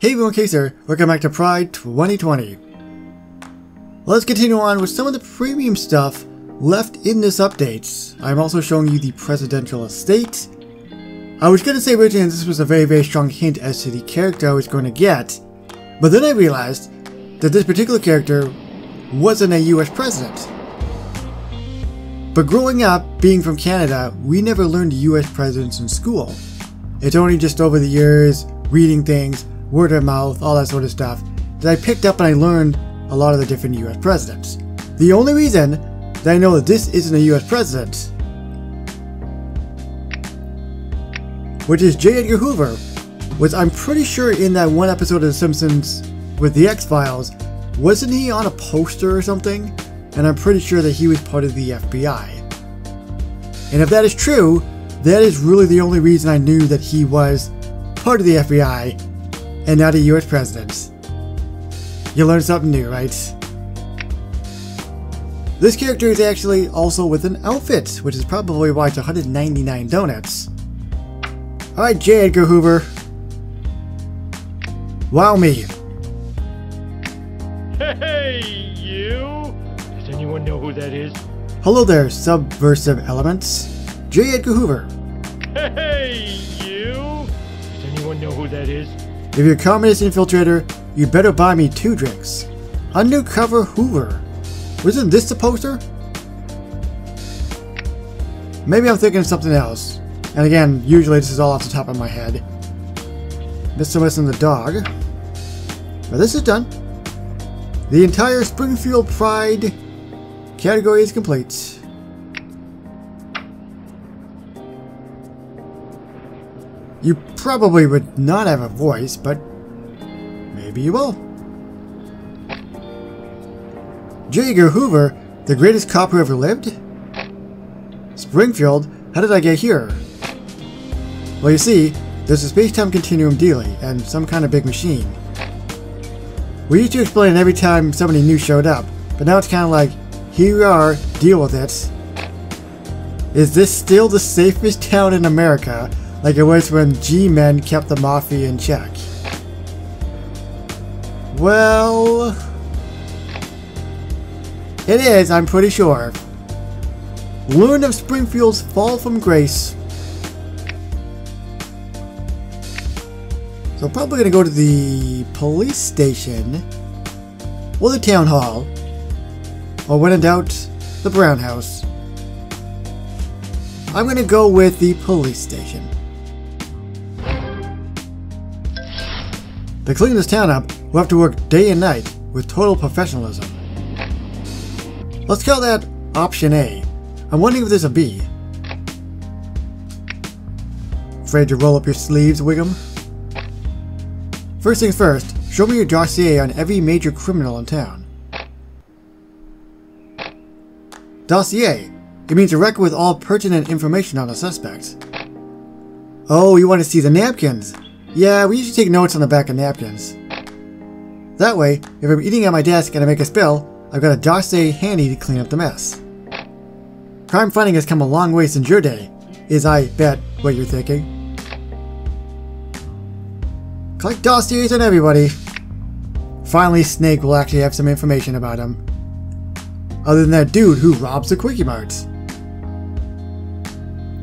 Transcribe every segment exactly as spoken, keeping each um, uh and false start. Hey everyone, Case here. Welcome back to Pride twenty twenty. Let's continue on with some of the premium stuff left in this update. I'm also showing you the presidential estate. I was going to say originally this was a very very strong hint as to the character I was going to get, but then I realized that this particular character wasn't a U S president. But growing up, being from Canada, we never learned U S presidents in school. It's only just over the years, reading things, word of mouth, all that sort of stuff, that I picked up and I learned a lot of the different U S presidents. The only reason that I know that this isn't a U S president, which is J. Edgar Hoover, was I'm pretty sure in that one episode of The Simpsons with the X-Files, wasn't he on a poster or something? And I'm pretty sure that he was part of the F B I. And if that is true, that is really the only reason I knew that he was part of the F B I and not a U S president. You learn something new, right? This character is actually also with an outfit, which is probably why it's one hundred ninety-nine donuts. Alright, J. Edgar Hoover. Wow me. Hey, you! Does anyone know who that is? Hello there, subversive elements. J. Edgar Hoover. Hey, you! Does anyone know who that is? If you're a communist infiltrator, you better buy me two drinks. Undercover Hoover. Wasn't this the poster? Maybe I'm thinking of something else. And again, usually this is all off the top of my head. Mister West and the dog. But this is done. The entire Springfield Pride category is complete. You probably would not have a voice, but maybe you will. J. Edgar Hoover, the greatest cop who ever lived? Springfield, how did I get here? Well, you see, there's a space-time continuum dealie, and some kind of big machine. We used to explain every time somebody new showed up, but now it's kind of like, here we are, deal with it. Is this still the safest town in America? Like it was when G-Men kept the Mafia in check. Well... it is, I'm pretty sure. Learn of Springfield's fall from grace. So probably gonna go to the police station. Or the town hall. Or when in doubt, the Brown House. I'm gonna go with the police station. To clean this town up, we'll have to work day and night with total professionalism. Let's call that option A. I'm wondering if there's a B. Afraid to roll up your sleeves, Wiggum? First things first, show me your dossier on every major criminal in town. Dossier. It means a record with all pertinent information on a suspect. Oh, you want to see the napkins? Yeah, we usually take notes on the back of napkins. That way, if I'm eating at my desk and I make a spill, I've got a dossier handy to clean up the mess. Crime fighting has come a long way since your day, is I bet what you're thinking. Collect dossiers on everybody. Finally, Snake will actually have some information about him. Other than that dude who robs the Quickie Marts.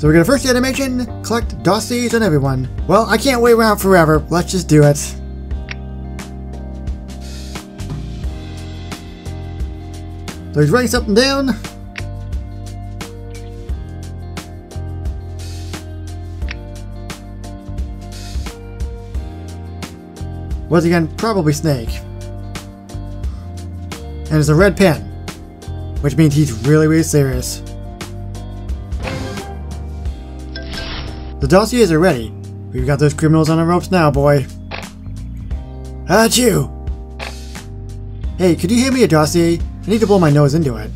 So we're gonna first animation, collect dossiers on everyone. Well, I can't wait around forever. Let's just do it. So he's writing something down. Once again, probably Snake. And it's a red pen, which means he's really, really serious. The dossiers are ready. We've got those criminals on the ropes now, boy. At you! Hey, could you hand me a dossier? I need to blow my nose into it.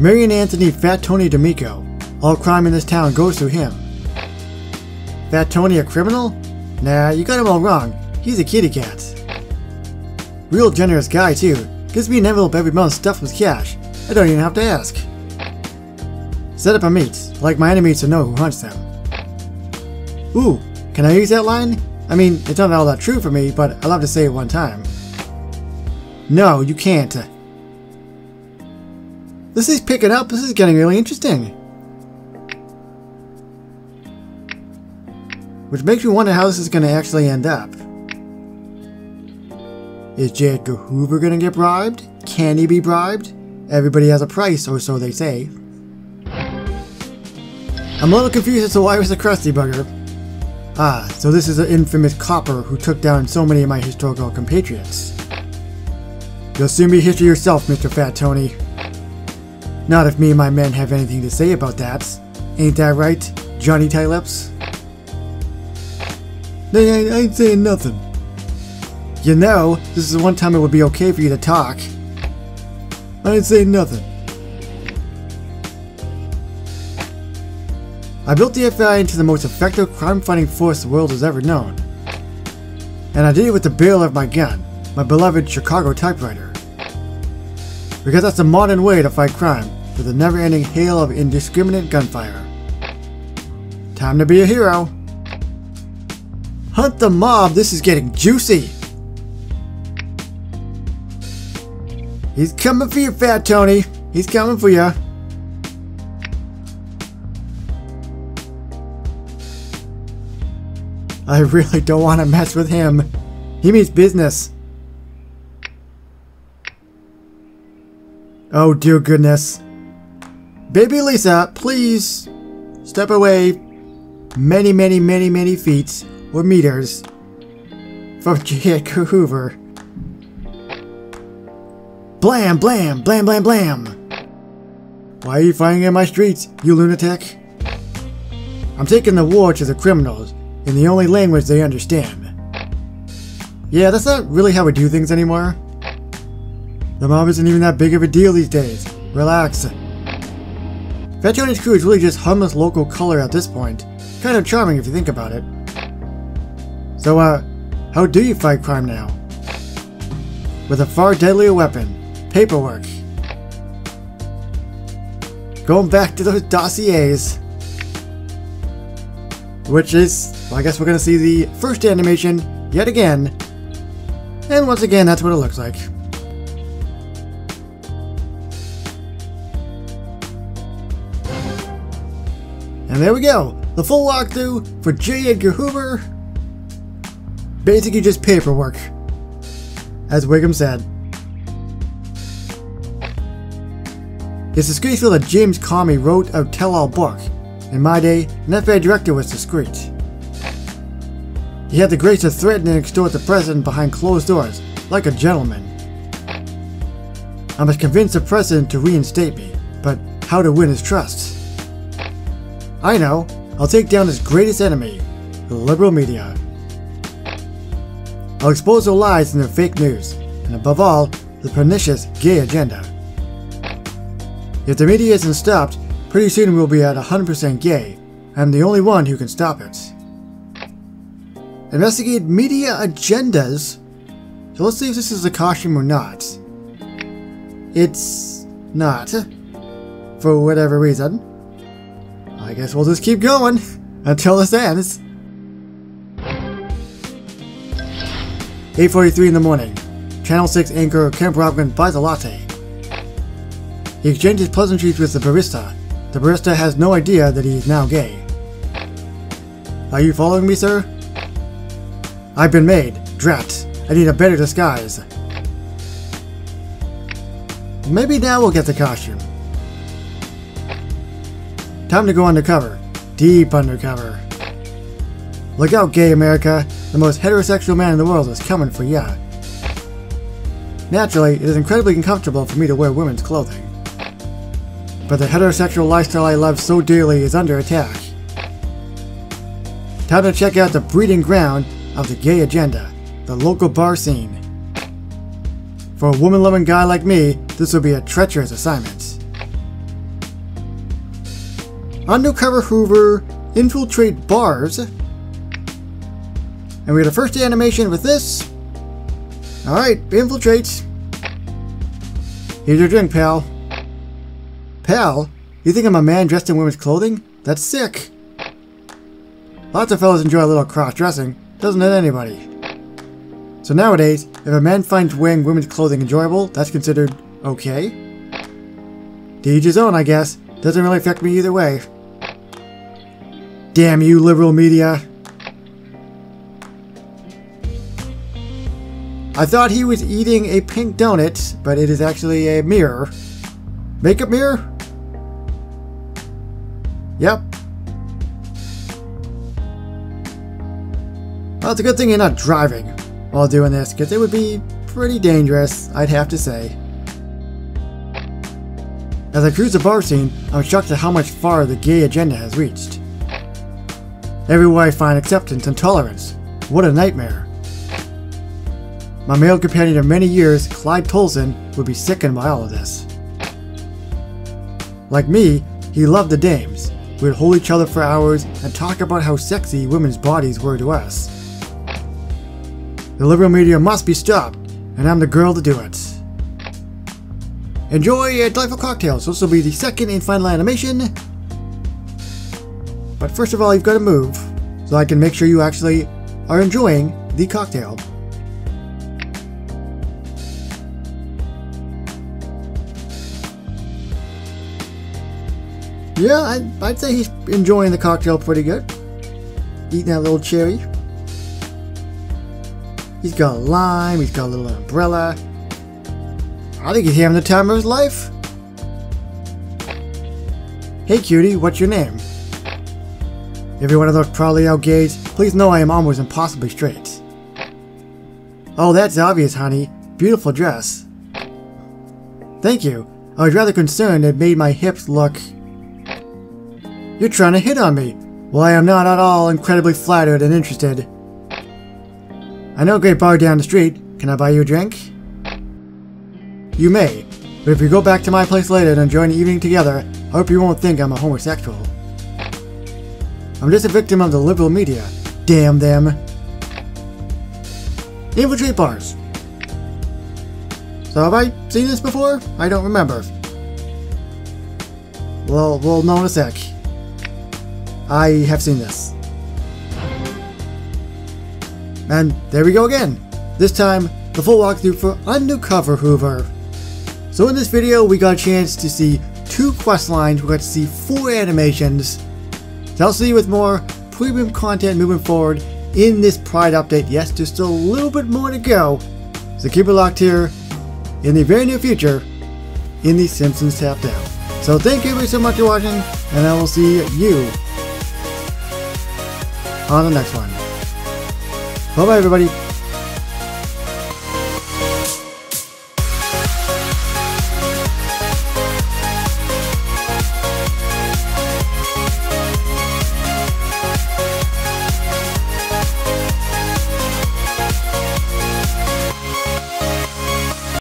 Marion Anthony Fat Tony D'Amico. All crime in this town goes through him. Fat Tony a criminal? Nah, you got him all wrong. He's a kitty cat. Real generous guy, too. Gives me an envelope every month stuffed with cash. I don't even have to ask. Set up a meet. like my enemy to know who hunts them. Ooh, can I use that line? I mean, it's not all that true for me, but I love to say it one time. No, you can't. This is picking up. This is getting really interesting. Which makes me wonder how this is going to actually end up. Is J. Edgar Hoover going to get bribed? Can he be bribed? Everybody has a price, or so they say. I'm a little confused as to why it was a crusty bugger. Ah, so this is the infamous copper who took down so many of my historical compatriots. You'll soon be history yourself, Mister Fat Tony. Not if me and my men have anything to say about that. Ain't that right, Johnny Tight Lips? They ain't, ain't saying nothing. You know, this is the one time it would be okay for you to talk. I ain't saying nothing. I built the F B I into the most effective crime-fighting force the world has ever known. And I did it with the barrel of my gun, my beloved Chicago typewriter. Because that's the modern way to fight crime, with a never-ending hail of indiscriminate gunfire. Time to be a hero. Hunt the mob, this is getting juicy! He's coming for you, Fat Tony! He's coming for you! I really don't want to mess with him. He means business. Oh dear goodness. Baby Lisa, please step away many, many, many, many feet. Or meters from J. Edgar Hoover. Blam, blam, blam, blam, blam. Why are you firing at my streets, you lunatic? I'm taking the war to the criminals in the only language they understand. Yeah, that's not really how we do things anymore. The mob isn't even that big of a deal these days. Relax. Fat Tony's crew is really just harmless local color at this point. Kind of charming if you think about it. So, uh, how do you fight crime now? With a far deadlier weapon, paperwork. Going back to those dossiers. Which is, well, I guess we're going to see the first animation yet again. And once again, that's what it looks like. And there we go. The full walkthrough for J. Edgar Hoover. Basically just paperwork, as Wiggum said. It's disgraceful that James Comey wrote a tell-all book. In my day, an F B I director was discreet. He had the grace to threaten and extort the president behind closed doors, like a gentleman. I must convince the president to reinstate me, but how to win his trust? I know, I'll take down his greatest enemy, the liberal media. I'll expose their lies and their fake news, and above all, the pernicious gay agenda. If the media isn't stopped, pretty soon we'll be at one hundred percent gay. I'm the only one who can stop it. Investigate media agendas? So let's see if this is a costume or not. It's not. For whatever reason. I guess we'll just keep going until this ends. eight forty-three in the morning, Channel six anchor Ken Provin buys a latte. He exchanges pleasantries with the barista. The barista has no idea that he is now gay. Are you following me, sir? I've been made. Drat. I need a better disguise. Maybe now we'll get the costume. Time to go undercover. Deep undercover. Look out, gay America. The most heterosexual man in the world is coming for ya. Naturally, it is incredibly uncomfortable for me to wear women's clothing. But the heterosexual lifestyle I love so dearly is under attack. Time to check out the breeding ground of the gay agenda, the local bar scene. For a woman-loving guy like me, this will be a treacherous assignment. Undercover Hoover, infiltrate bars. And we get a first animation with this. Alright, infiltrates. Here's your drink, pal. Pal? You think I'm a man dressed in women's clothing? That's sick. Lots of fellas enjoy a little cross-dressing. Doesn't hit anybody. So nowadays, if a man finds wearing women's clothing enjoyable, that's considered okay. To each his own, I guess. Doesn't really affect me either way. Damn you, liberal media. I thought he was eating a pink donut, but it is actually a mirror. Makeup mirror? Yep. Well, it's a good thing you're not driving while doing this, because it would be pretty dangerous, I'd have to say. As I cruise the bar scene, I'm shocked at how much far the gay agenda has reached. Everywhere I find acceptance and tolerance. What a nightmare. My male companion of many years, Clyde Tolson, would be sickened by all of this. Like me, he loved the dames. We would hold each other for hours and talk about how sexy women's bodies were to us. The liberal media must be stopped, and I'm the girl to do it. Enjoy a delightful cocktail, so this will be the second and final animation. But first of all, you've got to move, so I can make sure you actually are enjoying the cocktail. Yeah, I'd, I'd say he's enjoying the cocktail pretty good. Eating that little cherry. He's got a lime, he's got a little umbrella. I think he's having the time of his life. Hey cutie, what's your name? If you're one of those proudly out gays, please know I am almost impossibly straight. Oh, that's obvious, honey. Beautiful dress. Thank you. I was rather concerned it made my hips look... You're trying to hit on me. Well, I am not at all incredibly flattered and interested. I know a great bar down the street. Can I buy you a drink? You may, but if you go back to my place later and enjoy an evening together, I hope you won't think I'm a homosexual. I'm just a victim of the liberal media. Damn them. Infiltrate bars. So have I seen this before? I don't remember. Well, we'll know in a sec. I have seen this. And there we go again. This time, the full walkthrough for Undercover Hoover. So in this video, we got a chance to see two quest lines, we got to see four animations. So I'll see you with more premium content moving forward in this Pride update. Yes, there's still a little bit more to go. So keep it locked here in the very near future in The Simpsons Tapped Out. So thank you so much for watching, and I will see you on the next one. Bye bye everybody.